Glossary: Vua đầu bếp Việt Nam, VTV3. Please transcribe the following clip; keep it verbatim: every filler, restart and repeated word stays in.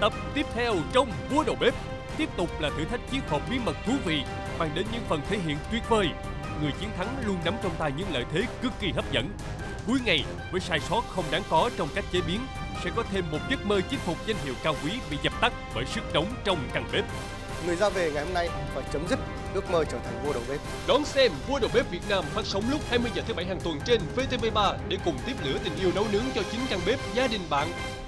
Tập tiếp theo trong Vua Đầu Bếp tiếp tục là thử thách chiếc hộp bí mật thú vị, mang đến những phần thể hiện tuyệt vời. Người chiến thắng luôn nắm trong tay những lợi thế cực kỳ hấp dẫn. Cuối ngày, với sai sót không đáng có trong cách chế biến, sẽ có thêm một giấc mơ chinh phục danh hiệu cao quý bị dập tắt bởi sức nóng trong căn bếp. Người ra về ngày hôm nay phải chấm dứt ước mơ trở thành vua đầu bếp. Đón xem Vua Đầu Bếp Việt Nam phát sóng lúc hai mươi giờ thứ bảy hàng tuần trên vê tê vê ba để cùng tiếp lửa tình yêu nấu nướng cho chính căn bếp gia đình bạn.